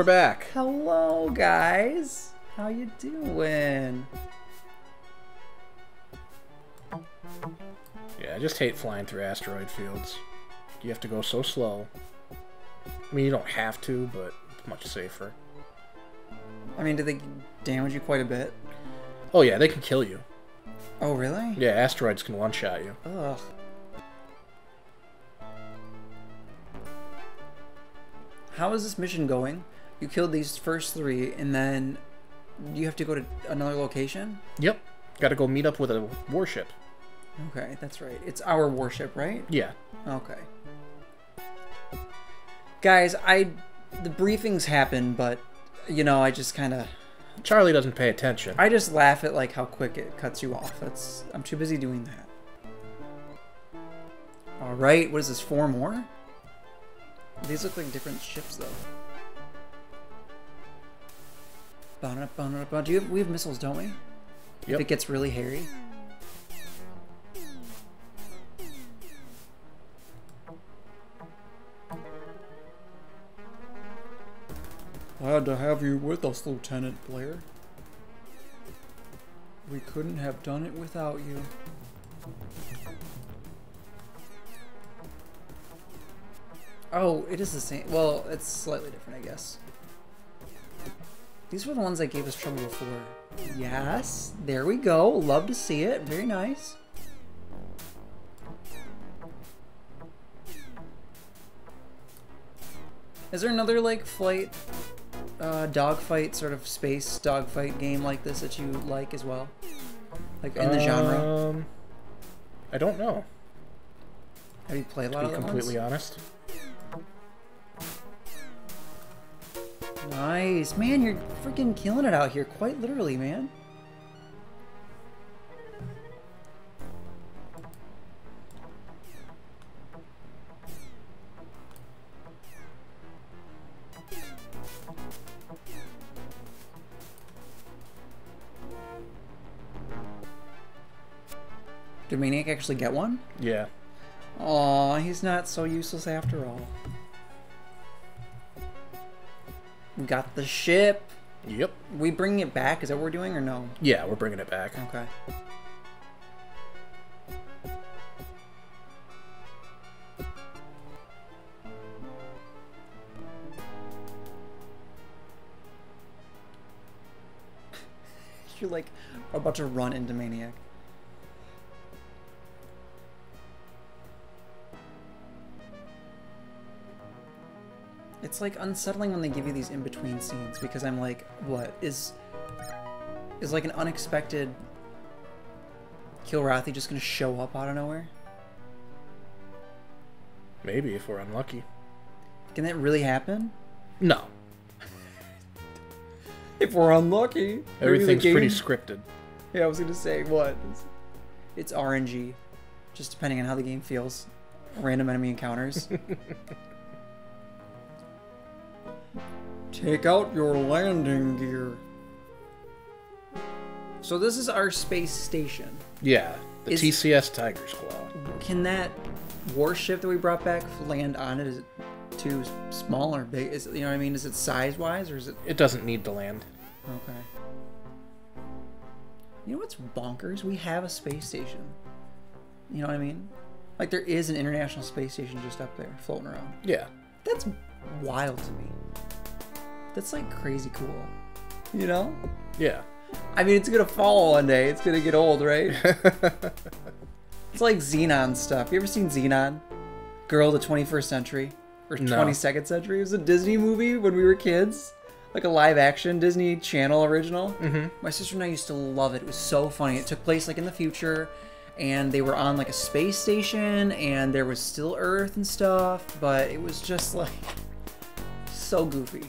we're back. Hello, guys. How you doing? Yeah, I just hate flying through asteroid fields. You have to go so slow. I mean, you don't have to, but it's much safer. I mean, do they damage you quite a bit? Oh, yeah, they can kill you. Oh, really? Yeah, asteroids can one-shot you. Ugh. How is this mission going? You killed these first three, and then you have to go to another location? Yep. Got to go meet up with a warship. Okay, that's right. It's our warship, right? Yeah. Okay. Guys, the briefings happen, but, you know, I just kind of... Charlie doesn't pay attention. I just laugh at, like, how quick it cuts you off. I'm too busy doing that. All right, what is this, 4 more? These look like different ships, though. We have missiles, don't we? Yep. If it gets really hairy. Glad to have you with us, Lieutenant Blair. We couldn't have done it without you. Oh, it is the same. Well, it's slightly different, I guess. These were the ones that gave us trouble before. Yes, there we go. Love to see it. Very nice. Is there another, like, flight, dogfight, sort of space dogfight game like this that you like as well? Like, in the genre? I don't know. Have you played a lot of them? To be completely honest. Nice. Man, you're freaking killing it out here, quite literally, man. Did Maniac actually get one? Yeah. Aw, he's not so useless after all. We got the ship. Yep. We bringing it back? Is that what we're doing or no? Yeah, we're bringing it back. Okay. You're like about to run into Maniac. It's like unsettling when they give you these in-between scenes because I'm like, what? Is like an unexpected Kilrathi just gonna show up out of nowhere? Maybe if we're unlucky. Can that really happen? No. If we're unlucky. Everything's pretty scripted. Yeah, I was gonna say, what? It's RNG. Just depending on how the game feels. Random enemy encounters. Take out your landing gear. So this is our space station. Yeah, the TCS Tiger's Claw. Can that warship that we brought back land on it? Is it too small or big? Is it, you know what I mean? Is it size-wise or is it? It doesn't need to land. Okay. You know what's bonkers? We have a space station. You know what I mean? Like there is an international space station just up there floating around. Yeah. That's wild to me. That's like crazy cool, you know? Yeah. I mean, it's gonna fall one day. It's gonna get old, right? It's like Xenon stuff. You ever seen Xenon? Girl of the 21st Century or 22nd Century? It was a Disney movie when we were kids, like a live action Disney Channel original. Mm-hmm. My sister and I used to love it. It was so funny. It took place like in the future, and they were on like a space station, and there was still Earth and stuff, but it was just like. So goofy.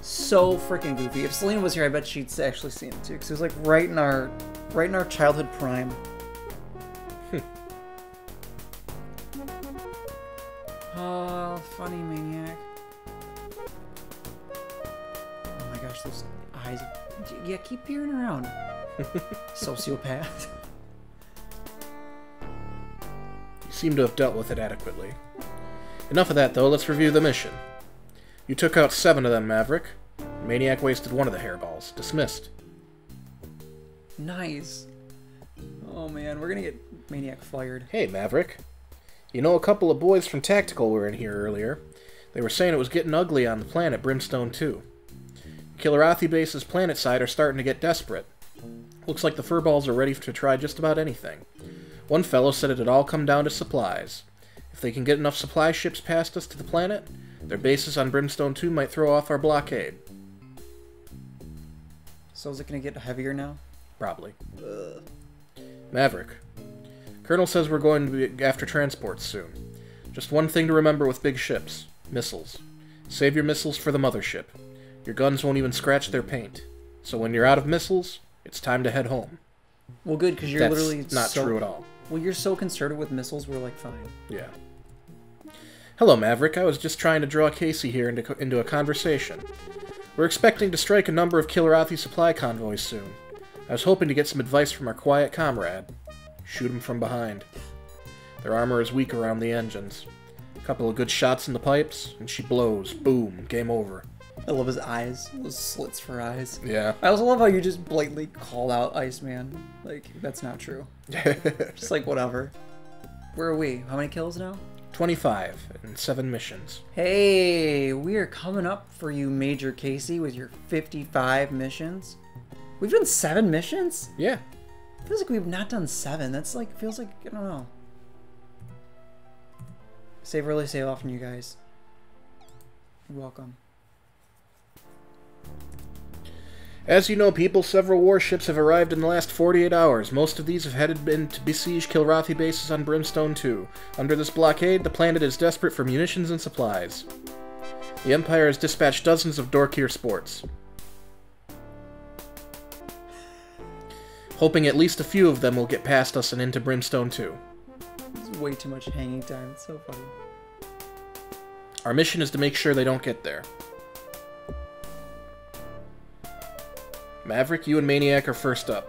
So freaking goofy. If Selena was here, I bet she'd actually seen it too, because it was like right in our childhood prime. Oh, funny Maniac. Oh my gosh, those eyes. Yeah, keep peering around. Sociopath. You seem to have dealt with it adequately. Enough of that though, let's review the mission. You took out 7 of them, Maverick. Maniac wasted 1 of the hairballs. Dismissed. Nice. Oh man, we're gonna get Maniac fired. Hey, Maverick. You know, a couple of boys from Tactical were in here earlier. They were saying it was getting ugly on the planet Brimstone 2. Kilrathi base's planet side are starting to get desperate. Looks like the furballs are ready to try just about anything. One fellow said it had all come down to supplies. If they can get enough supply ships past us to the planet, their bases on Brimstone 2 might throw off our blockade. So is it going to get heavier now? Probably. Ugh. Maverick. Colonel says we're going to be after transports soon. Just one thing to remember with big ships. Missiles. Save your missiles for the mothership. Your guns won't even scratch their paint. So when you're out of missiles, it's time to head home. Well, good, because you're That's literally... That's not so... true at all. Well, you're so concerned with missiles, we're like, fine. Yeah. Hello, Maverick. I was just trying to draw Casey here into a conversation. We're expecting to strike a number of Kilrathi supply convoys soon. I was hoping to get some advice from our quiet comrade. Shoot him from behind. Their armor is weak around the engines. A couple of good shots in the pipes, and she blows. Boom. Game over. I love his eyes. Those slits for eyes. Yeah. I also love how you just blatantly call out Iceman. Like, that's not true. Just like, whatever. Where are we? How many kills now? 25 and 7 missions. Hey, we are coming up for you, Major Casey, with your 55 missions. We've done 7 missions? Yeah. Feels like we've not done 7. That's like, feels like, I don't know. Save early, save often, you guys. You're welcome. As you know, people, several warships have arrived in the last 48 hours. Most of these have headed in to besiege Kilrathi bases on Brimstone 2. Under this blockade, the planet is desperate for munitions and supplies. The Empire has dispatched dozens of Dorkir Sports, hoping at least a few of them will get past us and into Brimstone 2. There's way too much hanging time. It's so funny. Our mission is to make sure they don't get there. Maverick, you and Maniac are first up.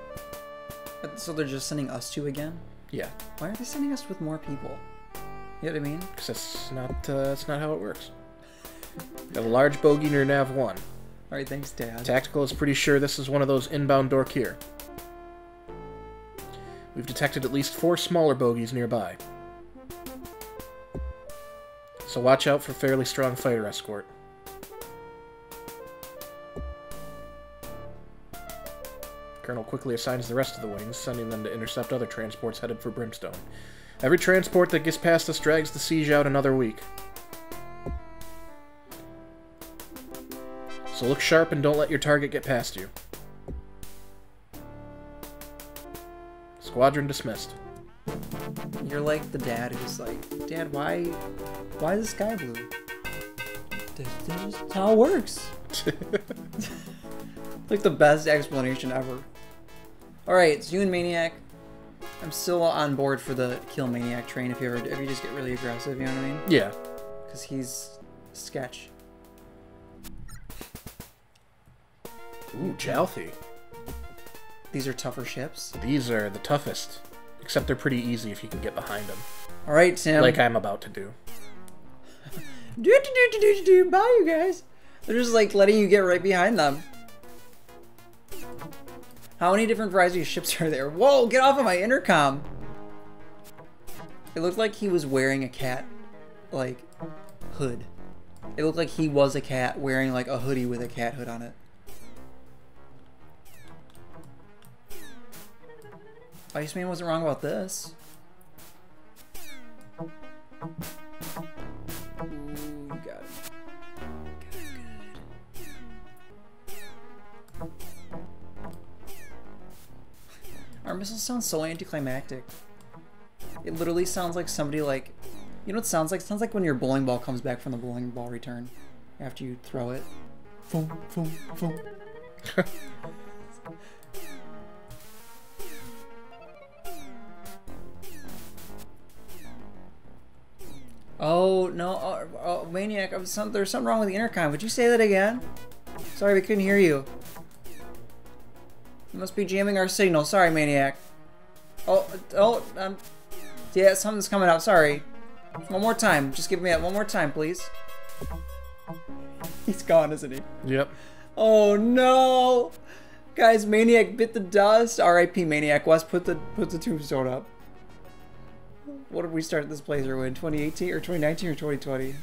So they're just sending us two again? Yeah. Why are they sending us with more people? You know what I mean? Because that's not how it works. Got a large bogey near NAV-1. Alright, thanks, Dad. Tactical is pretty sure this is one of those inbound Dorkir. We've detected at least 4 smaller bogeys nearby. So watch out for fairly strong fighter escort. Colonel quickly assigns the rest of the wings, sending them to intercept other transports headed for Brimstone. Every transport that gets past us drags the siege out another week. So look sharp and don't let your target get past you. Squadron dismissed. You're like the dad who's like, Dad, why is the sky blue? This is how it works. Like the best explanation ever. Alright, so you and Maniac. I'm still on board for the kill Maniac train if you just get really aggressive, you know what I mean? Yeah. Because he's sketch. Ooh, Jalthi. These are tougher ships? These are the toughest. Except they're pretty easy if you can get behind them. Alright, Sam. Like I'm about to do. do. Bye, you guys. They're just like letting you get right behind them. How many different varieties of ships are there? Whoa, get off of my intercom! It looked like he was wearing a cat, like, hood. It looked like he was a cat wearing, like, a hoodie with a cat hood on it. Iceman wasn't wrong about this. Ooh, got him. Good. Our missiles sound so anticlimactic. It literally sounds like somebody like... You know what it sounds like? It sounds like when your bowling ball comes back from the bowling ball return. After you throw it. Foom, foom, foom. Oh, no. Oh, Maniac, there's something wrong with the intercom. Would you say that again? Sorry, we couldn't hear you. Must be jamming our signal. Sorry, Maniac. Yeah, something's coming up. Sorry. One more time. Just give me that one more time, please. He's gone, isn't he? Yep. Oh no! Guys, Maniac bit the dust. R.I.P. Maniac West. Put the tombstone up. What did we start this playthrough in? 2018 or 2019 or 2020? I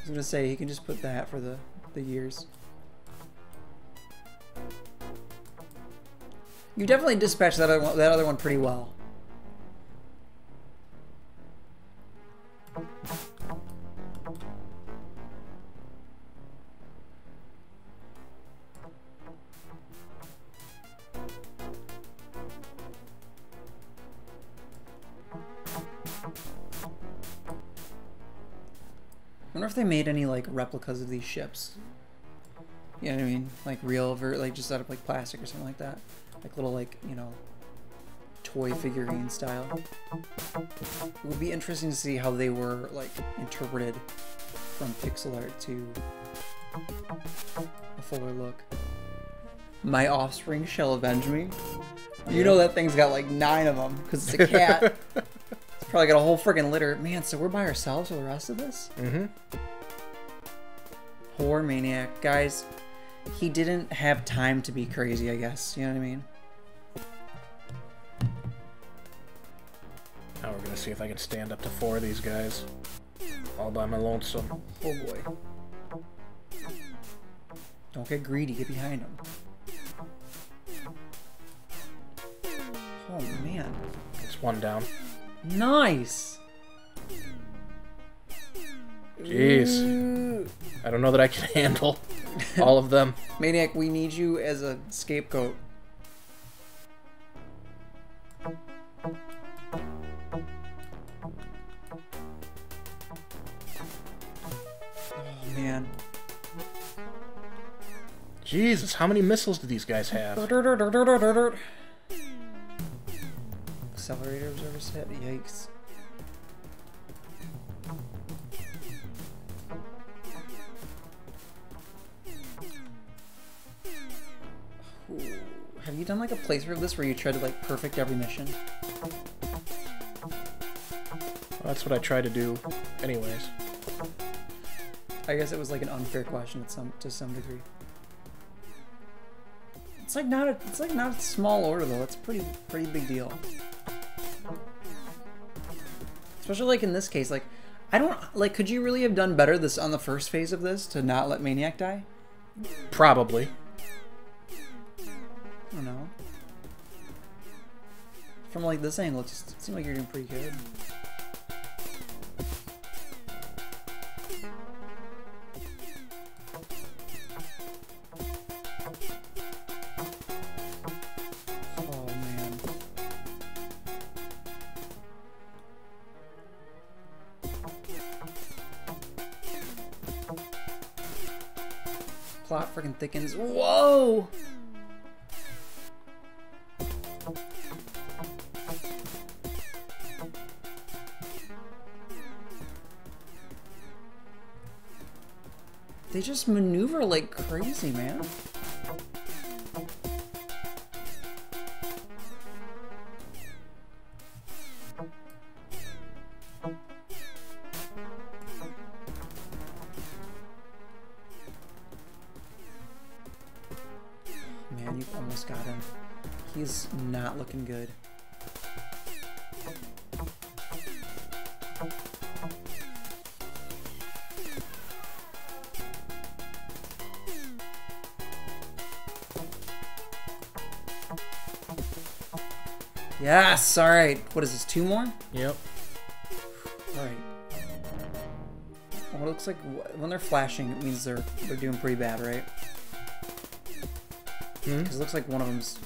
was gonna say he can just put that for the years. You definitely dispatched that other one pretty well. I wonder if they made any like replicas of these ships. You know what I mean? Like real, like just out of like plastic or something like that. Like little like, you know, toy figurine style. It would be interesting to see how they were like interpreted from pixel art to a fuller look. My offspring shall avenge me. You know that thing's got like 9 of them because it's a cat. Probably got a whole freaking litter. Man, so we're by ourselves for the rest of this? Mm-hmm. Poor Maniac. Guys, he didn't have time to be crazy, I guess. You know what I mean? Now we're gonna see if I can stand up to 4 of these guys. All by my lonesome. Oh boy. Don't get greedy. Get behind him. Oh man. It's 1 down. Nice. Jeez. Ooh. I don't know that I can handle all of them. Maniac, we need you as a scapegoat. Oh man. Jesus, how many missiles do these guys have? Accelerator observer set? Yikes. Ooh. Have you done like a playthrough of this where you try to like perfect every mission? Well, that's what I try to do anyways. I guess it was like an unfair question to some degree. It's like not a small order though, it's a pretty big deal. Especially like in this case, like I don't like. Could you really have done better this on the first phase of this to not let Maniac die? Probably. I don't know. From like this angle, it just seemed like you're doing pretty good. Plot freaking thickens. Whoa! They just maneuver like crazy, man. Good. Yes! Alright. What is this? 2 more? Yep. Alright. Well, it looks like when they're flashing, it means they're doing pretty bad, right? Hmm? 'Cause it looks like one of them's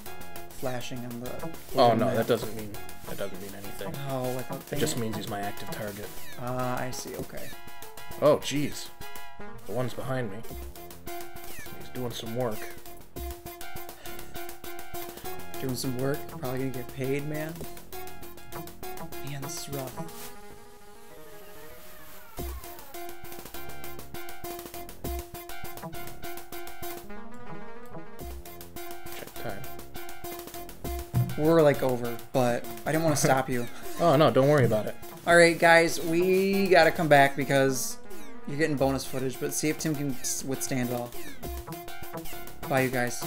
flashing on the... Oh no, that doesn't mean anything. Oh, I thought... It just means he's my active target. Ah, I see, okay. Oh, jeez. The one's behind me. He's doing some work. Doing some work? Probably gonna get paid, man. Man, this is rough. We're like over, but I didn't want to stop you. Oh no, don't worry about it. All right, guys, we gotta come back because You're getting bonus footage, but see if Tim can withstand it all. Bye, you guys.